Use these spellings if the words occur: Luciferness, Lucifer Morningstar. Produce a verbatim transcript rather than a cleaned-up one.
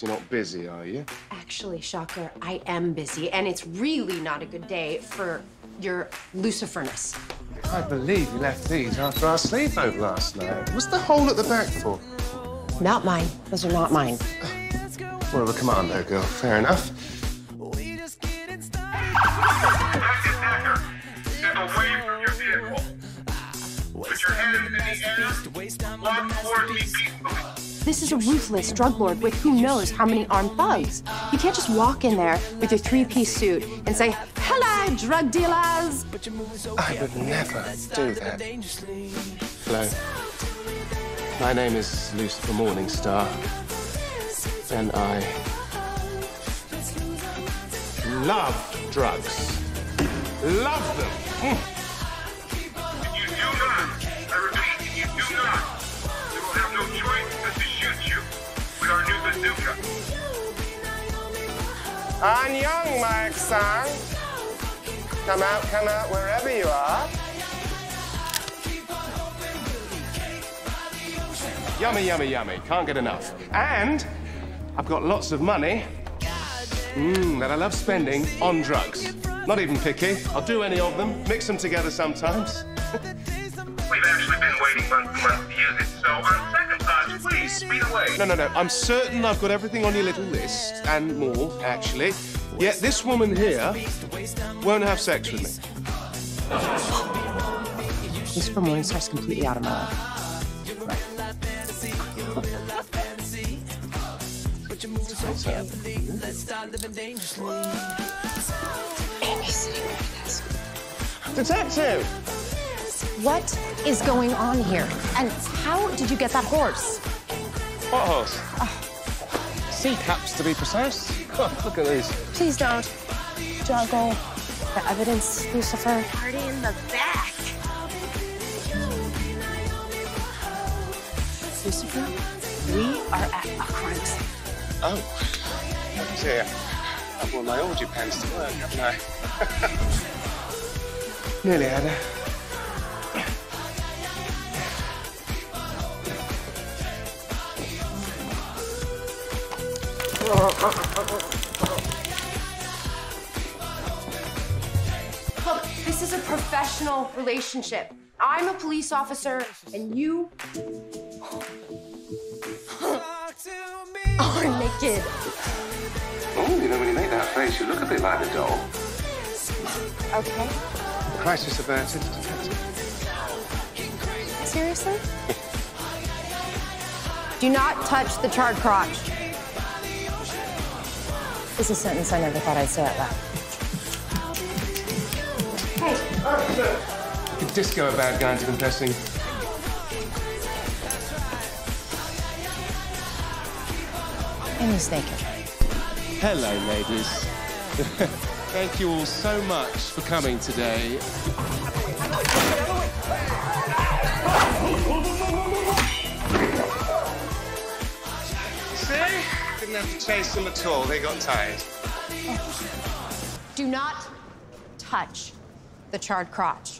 You're not busy, are you? Actually, shocker, I am busy, and it's really not a good day for your Luciferness. I believe you left these after our sleepover last night. What's the hole at the back for? Not mine. Those are not mine. Well, the commando girl. Fair enough. This is a ruthless drug lord with who knows how many armed thugs. You can't just walk in there with your three-piece suit and say, "Hello, drug dealers!" I would never do that. Hello. My name is Lucifer Morningstar, and I love drugs. Love them. Mm. Annyeong, Mark-san. Come out, come out, wherever you are. Yummy, yummy, yummy. Can't get enough. And I've got lots of money mm, that I love spending on drugs. Not even picky. I'll do any of them, mix them together sometimes. We've actually been waiting months and months to use it, so on second thoughts, please speed away. No, no, no. I'm certain I've got everything on your little list, and more, actually. Yet this woman here won't have sex with me. Lucifer Morningstar's completely out of my life. Right. Detective! What is going on here? And how did you get that horse? What horse? Oh. Sea caps, to be precise. Oh, look at these. Please don't juggle the evidence, Lucifer. Party in the back. Lucifer, we are at a crime scene. Oh, dear. I've worn my orgy pants to work, haven't I? Nearly had her. Look, this is a professional relationship. I'm a police officer, and you are naked. Oh, you know, when you make that face, you look a bit like a doll. Okay. Crisis averted, Detective. Seriously? Do not touch the charred crotch. This is a sentence I never thought I'd say out loud. Hey! You could disco a bad guy into confessing. And he's naked. Hello, ladies. Thank you all so much for coming today. Didn't have to chase them at all. They got tired. Do not touch the charred crotch.